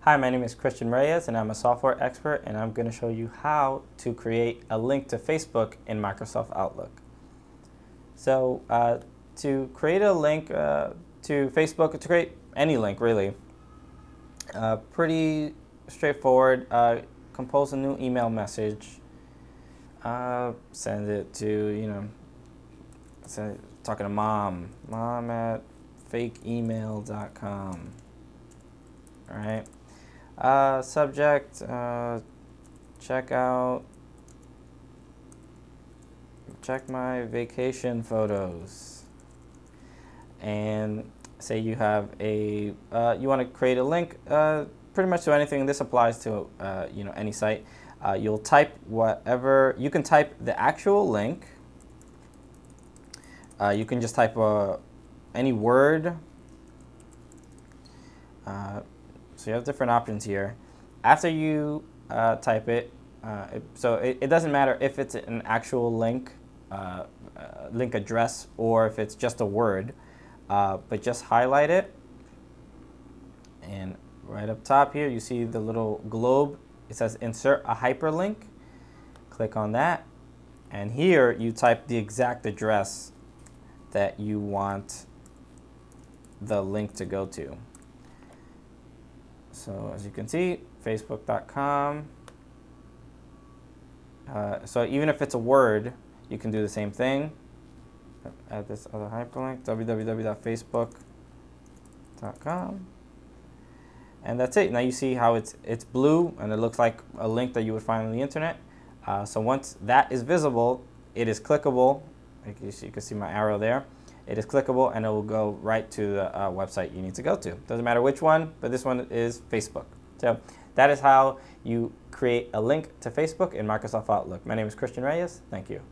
Hi, my name is Christian Reyes and I'm a software expert, and I'm going to show you how to create a link to Facebook in Microsoft Outlook. So to create a link to Facebook, to create any link really, pretty straightforward. Compose a new email message, send it to, talking to mom at fakeemail.com, all right? Subject, check my vacation photos, and say you have a, you want to create a link pretty much to anything. This applies to, any site. You'll type whatever, you can type the actual link. You can just type any word. So you have different options here. After you type it, so it doesn't matter if it's an actual link, link address, or if it's just a word, but just highlight it. And right up top here, you see the little globe. It says insert a hyperlink. Click on that. And here you type the exact address that you want the link to go to. So as you can see, facebook.com. So even if it's a word, you can do the same thing. Add this other hyperlink, www.facebook.com. And that's it. Now you see how it's blue and it looks like a link that you would find on the internet. So once that is visible, it is clickable. You can see my arrow there. It is clickable and it will go right to the website you need to go to. Doesn't matter which one, but this one is Facebook. So that is how you create a link to Facebook in Microsoft Outlook. My name is Christian Reyes. Thank you.